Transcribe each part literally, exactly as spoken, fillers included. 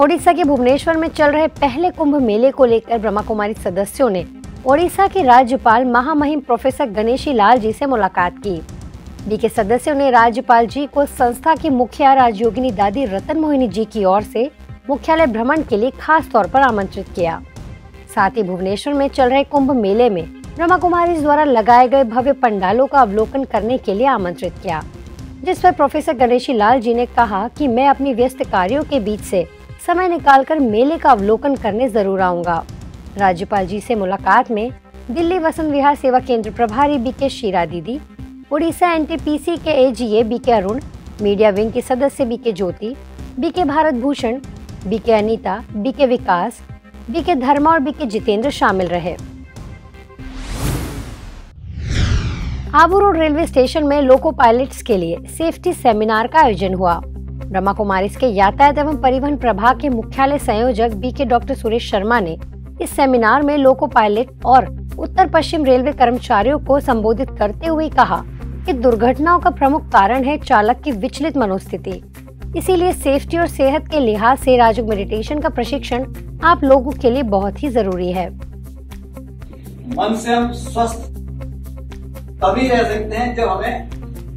ओडिशा के भुवनेश्वर में चल रहे पहले कुंभ मेले को लेकर ब्रह्मा कुमारी सदस्यों ने ओडिशा के राज्यपाल महामहिम प्रोफेसर गणेशी लाल जी से मुलाकात की। बीके सदस्यों ने राज्यपाल जी को संस्था की मुखिया राजयोगिनी दादी रतनमोहिनी जी की ओर से मुख्यालय भ्रमण के लिए खास तौर पर आमंत्रित किया। साथ ही भुवनेश्वर में चल रहे कुंभ मेले में ब्रह्मा कुमारी द्वारा लगाए गए भव्य पंडालों का अवलोकन करने के लिए आमंत्रित किया, जिस पर प्रोफेसर गणेशी लाल जी ने कहा कि मैं अपनी व्यस्त कार्यों के बीच से समय निकालकर मेले का अवलोकन करने जरूर आऊंगा। राज्यपाल जी से मुलाकात में दिल्ली वसंत विहार सेवा केंद्र प्रभारी बीके शीरा दीदी, Orissa N T P C के AGA BK Arun, media wing के सदस्य BK Jyoti, BK Bharat Bhushan, BK Anita, BK Vikas, BK Dharma और बीके जितेंद्र शामिल रहे। आबू रोड रेलवे स्टेशन में लोको पायलट्स के लिए सेफ्टी सेमिनार का आयोजन हुआ। ब्रह्मा कुमारी के यातायात एवं परिवहन प्रभाग के मुख्यालय संयोजक बीके डॉक्टर सुरेश शर्मा ने इस सेमिनार में लोको पायलट और उत्तर पश्चिम रेलवे कर्मचारियों को संबोधित करते हुए कहा कि दुर्घटनाओं का प्रमुख कारण है चालक की विचलित मनोस्थिति, इसीलिए सेफ्टी और सेहत के लिहाज से राजयोग मेडिटेशन का प्रशिक्षण आप लोगों के लिए बहुत ही जरूरी है। मन से हम स्वस्थ तभी रह सकते हैं जब हमें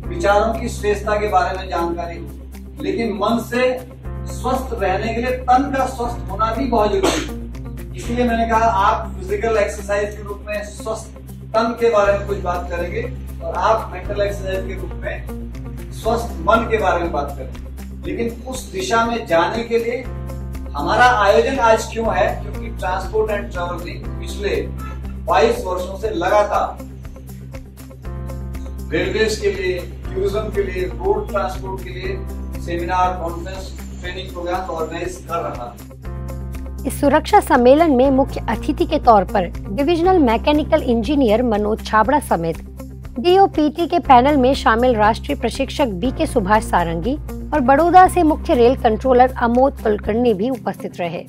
विचारों की श्रेष्ठता के बारे में जानकारी हो, लेकिन मन से स्वस्थ रहने के लिए तन का स्वस्थ होना भी बहुत जरूरी है। इसलिए मैंने कहा आप फिजिकल एक्सरसाइज के रूप में स्वस्थ तन के बारे में कुछ बात करेंगे और आप मेंटल एक्सरसाइज के रूप में स्वस्थ मन के बारे में बात करेंगे, लेकिन उस दिशा में जाने के लिए हमारा आयोजन आज क्यों है, क्योंकि ट्रांसपोर्ट एंड ट्रेवल ने पिछले बाईस वर्षों से लगातार रेलवेज के लिए, टूरिज्म के लिए, रोड ट्रांसपोर्ट के लिए seminar, conference, training programme organise कर रहा था। इस सुरक्षा सम्मेलन में मुख्य अतिथि के तौर पर divisional mechanical engineer Manoj Chhabra समेत डी ओ पी टी के पैनल में शामिल राष्ट्रीय प्रशिक्षक बीके सुभाष सारंगी और बड़ौदा से मुख्य रेल कंट्रोलर अमोद कुलकर्णी भी उपस्थित रहे।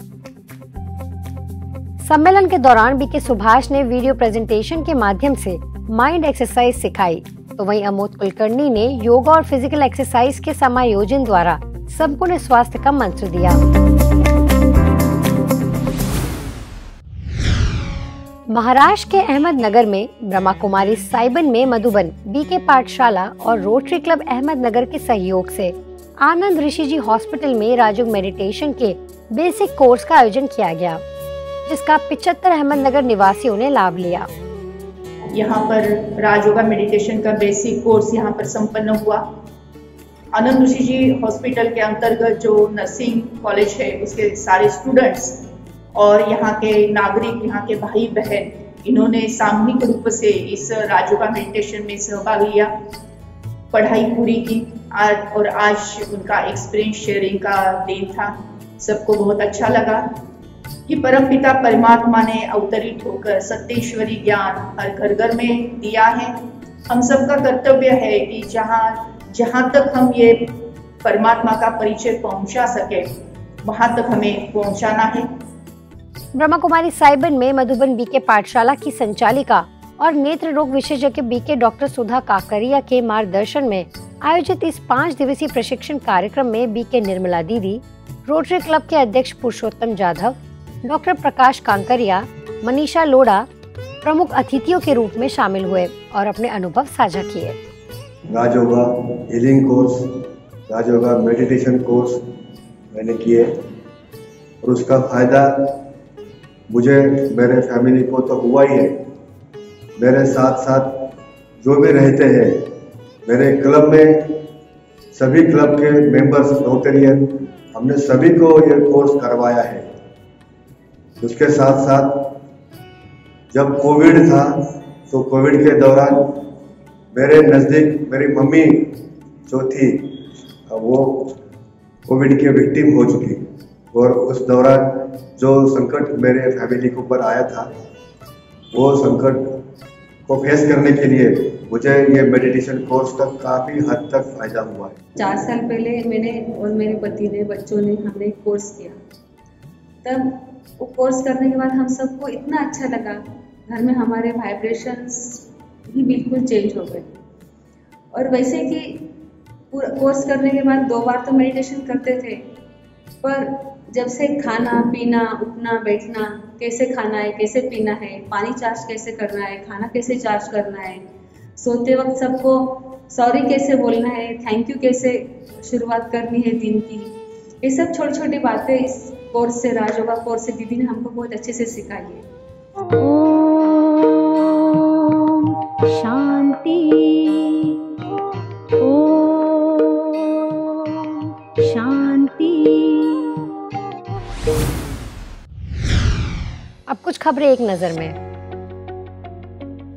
सम्मेलन के दौरान बीके सुभाष ने वीडियो प्रेजेंटेशन के माध्यम से माइंड एक्सरसाइज सिखाई, तो वहीं अमोद कुलकर्णी ने योगा और फिजिकल एक्सरसाइज के समायोजन द्वारा संपूर्ण स्वास्थ्य का मंत्र दिया। महाराष्ट्र के अहमदनगर में ब्रह्मा कुमारी साइबन में मधुबन बीके पाठशाला और रोटरी क्लब अहमदनगर के सहयोग से आनंद ऋषि जी हॉस्पिटल में राजयोग मेडिटेशन के बेसिक कोर्स का आयोजन किया गया, जिसका पचहत्तर अहमदनगर निवासियों ने लाभ लिया। यहाँ पर राजयोगा मेडिटेशन का बेसिक कोर्स यहाँ पर संपन्न हुआ। आनंद ऋषि जी हॉस्पिटल के अंतर्गत जो नर्सिंग कॉलेज है उसके सारे स्टूडेंट्स और यहाँ के नागरिक, यहाँ के भाई बहन, इन्होंने सामूहिक रूप से इस राजयोगा मेडिटेशन में सहभाग लिया, पढ़ाई पूरी की आज और आज उनका एक्सपीरियंस शेयरिंग का दिन था। सबको बहुत अच्छा लगा कि परमपिता परमात्मा ने अवतरित होकर सत्येश्वरी ज्ञान हर घर घर में दिया है। हम सबका कर्तव्य है कि जहाँ जहाँ तक हम ये परमात्मा का परिचय पहुँचा सके वहाँ तक हमें पहुँचाना है। ब्रह्मा कुमारी साइबन में मधुबन बीके पाठशाला की संचालिका और नेत्र रोग विशेषज्ञ बीके डॉक्टर सुधा काकरिया के मार्गदर्शन में आयोजित इस पाँच दिवसीय प्रशिक्षण कार्यक्रम में बीके निर्मला दीदी, रोटरी क्लब के अध्यक्ष पुरुषोत्तम जाधव, डॉक्टर प्रकाश कांकरिया, मनीषा लोढ़ा प्रमुख अतिथियों के रूप में शामिल हुए और अपने अनुभव साझा किए। Rajyoga healing course, Rajyoga meditation course मैंने किए और उसका फायदा मुझे, मेरे फैमिली को तो हुआ ही है, मेरे साथ साथ जो भी रहते हैं मेरे क्लब में, सभी क्लब के मेंबर्स रोटेरियन, हमने सभी को ये कोर्स करवाया है। उसके साथ साथ जब कोविड था तो कोविड के दौरान मेरे नज़दीक मेरी मम्मी जो थी वो कोविड की विक्टिम हो चुकी और उस दौरान जो संकट मेरे फैमिली के ऊपर आया था वो संकट को फेस करने के लिए मुझे ये मेडिटेशन कोर्स का काफ़ी हद तक फायदा हुआ है। चार साल पहले मैंने और मेरे पति ने, बच्चों ने, हमने कोर्स किया। तब वो कोर्स करने के बाद हम सबको इतना अच्छा लगा, घर में हमारे वाइब्रेशंस भी बिल्कुल चेंज हो गए। और वैसे कि कोर्स करने के बाद दो बार तो मेडिटेशन करते थे पर जब से खाना पीना, उठना बैठना, कैसे खाना है, कैसे पीना है, पानी चार्ज कैसे करना है, खाना कैसे चार्ज करना है, सोते वक्त सबको सॉरी कैसे बोलना है, थैंक यू कैसे शुरुआत करनी है दिन की, ये सब छोटी छोटी बातें इस कोर्स से, राजयोगा कोर्स से दीदी ने हमको बहुत अच्छे से सिखाई है। ओम शांति, ओम शांति। अब कुछ खबरें एक नजर में।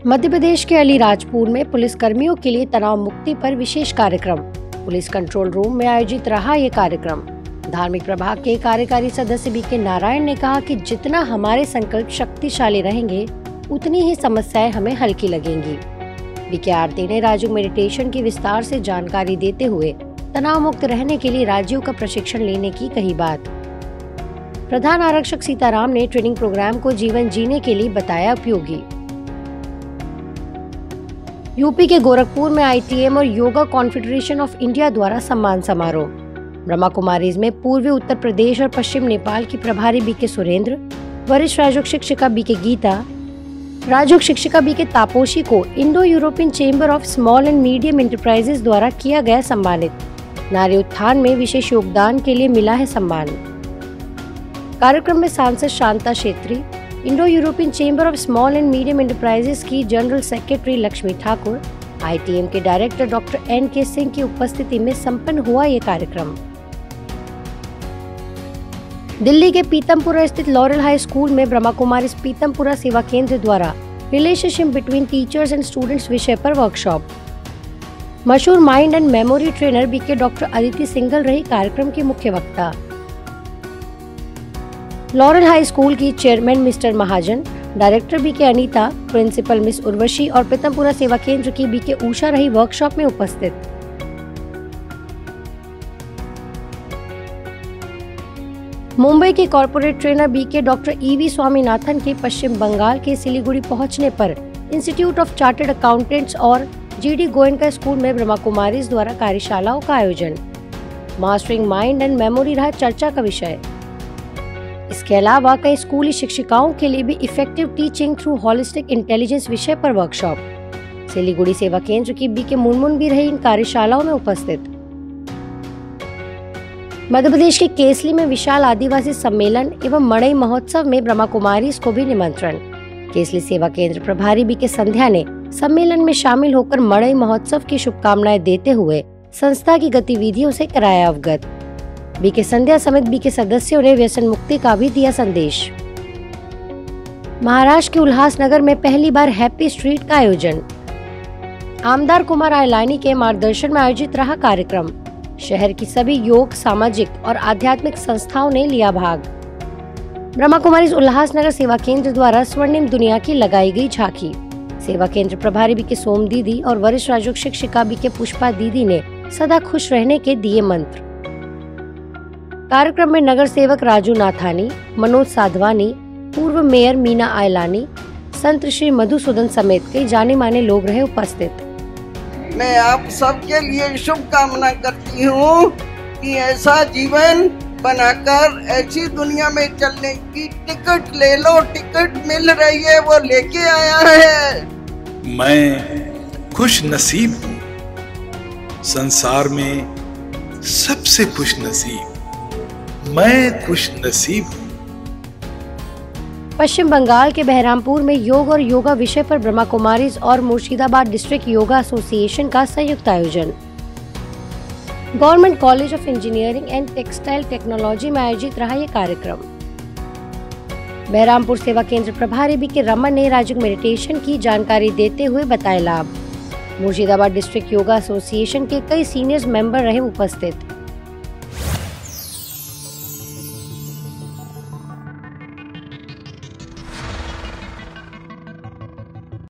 मध्य प्रदेश के अलीराजपुर में पुलिस कर्मियों के लिए तनाव मुक्ति पर विशेष कार्यक्रम पुलिस कंट्रोल रूम में आयोजित रहा। ये कार्यक्रम धार्मिक प्रभाग के कार्यकारी सदस्य बीके नारायण ने कहा कि जितना हमारे संकल्प शक्तिशाली रहेंगे उतनी ही समस्याएं हमें हल्की लगेंगी। बीके आरती ने राज्यों मेडिटेशन की विस्तार से जानकारी देते हुए तनाव मुक्त रहने के लिए राज्यों का प्रशिक्षण लेने की कही बात। प्रधान आरक्षक सीताराम ने ट्रेनिंग प्रोग्राम को जीवन जीने के लिए बताया उपयोगी। यूपी के गोरखपुर में आईटीएम और योगा कॉन्फेडरेशन ऑफ इंडिया द्वारा सम्मान समारोह। ब्रह्मा कुमारी में पूर्वी उत्तर प्रदेश और पश्चिम नेपाल की प्रभारी बीके सुरेंद्र, वरिष्ठ राजयोग शिक्षिका बीके गीता, राजयोग शिक्षिका बीके तापोशी को Indo European chamber of small and medium enterprises द्वारा किया गया सम्मानित। नारी उत्थान में विशेष योगदान के लिए मिला है सम्मान। कार्यक्रम में सांसद Shanta Kshetri, Indo European chamber of small and medium enterprises की general secretary Lakshmi Thakur, ITM के director doctor N K Singh की उपस्थिति में संपन्न हुआ ये कार्यक्रम। दिल्ली के पीतमपुरा स्थित लॉरेल हाई स्कूल में ब्रह्मा कुमारी पीतमपुरा सेवा केंद्र द्वारा relationship between teachers and students विषय पर वर्कशॉप। मशहूर mind and memory trainer BK doctor Aditi Singhal रही कार्यक्रम के मुख्य वक्ता। लॉरेल हाई स्कूल की chairman mister Mahajan, director BK Anita, principal miss Urvashi और पीतमपुरा सेवा केंद्र की बीके उषा रही वर्कशॉप में उपस्थित। मुंबई के corporate trainer BK doctor EV Swaminathan के पश्चिम बंगाल के सिलीगुड़ी पहुंचने पर इंस्टीट्यूट ऑफ चार्टर्ड अकाउंटेंट्स और जीडी गोयनका स्कूल में ब्रह्मा कुमारी द्वारा कार्यशालाओं का आयोजन। मास्टरिंग माइंड एंड मेमोरी रहा चर्चा का विषय। इसके अलावा कई स्कूली शिक्षिकाओं के लिए भी effective teaching through holistic intelligence विषय पर वर्कशॉप। सिलीगुड़ी सेवा केंद्र की बीके मुनमुन भी रही इन कार्यशालाओं में उपस्थित। मध्य प्रदेश के केसली में विशाल आदिवासी सम्मेलन एवं मड़ई महोत्सव में ब्रह्मा कुमारी को भी निमंत्रण। केसली सेवा केंद्र प्रभारी बीके संध्या ने सम्मेलन में शामिल होकर मड़ई महोत्सव की शुभकामनाएं देते हुए संस्था की गतिविधियों से कराया अवगत। बीके संध्या समेत बीके सदस्यों ने व्यसन मुक्ति का भी दिया संदेश। महाराष्ट्र के उल्हासनगर में पहली बार हैप्पी स्ट्रीट का आयोजन। आमदार कुमार आयलानी के मार्गदर्शन में आयोजित रहा कार्यक्रम। शहर की सभी योग, सामाजिक और आध्यात्मिक संस्थाओं ने लिया भाग। ब्रह्मा कुमारी उल्हासनगर सेवा केंद्र द्वारा स्वर्णिम दुनिया की लगाई गई झांकी। सेवा केंद्र प्रभारी बीके सोम दीदी और वरिष्ठ राजयोग शिक्षिका बीके पुष्पा दीदी ने सदा खुश रहने के दिए मंत्र। कार्यक्रम में नगर सेवक राजू नाथानी, मनोज साधवानी, पूर्व मेयर मीना आयलानी, संत श्री मधुसूदन समेत कई जाने माने लोग रहे उपस्थित। मैं आप सबके लिए शुभकामना करती हूँ कि ऐसा जीवन बनाकर ऐसी दुनिया में चलने की टिकट ले लो। टिकट मिल रही है, वो लेके आया है। मैं खुश नसीब हूँ, संसार में सबसे खुश नसीब मैं खुश नसीब हूँ। पश्चिम बंगाल के बहरामपुर में योग और योगा विषय पर ब्रह्मा कुमारी और मुर्शिदाबाद डिस्ट्रिक्ट योगा एसोसिएशन का संयुक्त आयोजन। Government college of engineering and textile technology में आयोजित रहा ये कार्यक्रम। बहरामपुर सेवा केंद्र प्रभारी बीके रमन ने राजयोग मेडिटेशन की जानकारी देते हुए बताए लाभ। मुर्शिदाबाद डिस्ट्रिक्ट योगा एसोसिएशन के कई सीनियर मेंबर रहे उपस्थित।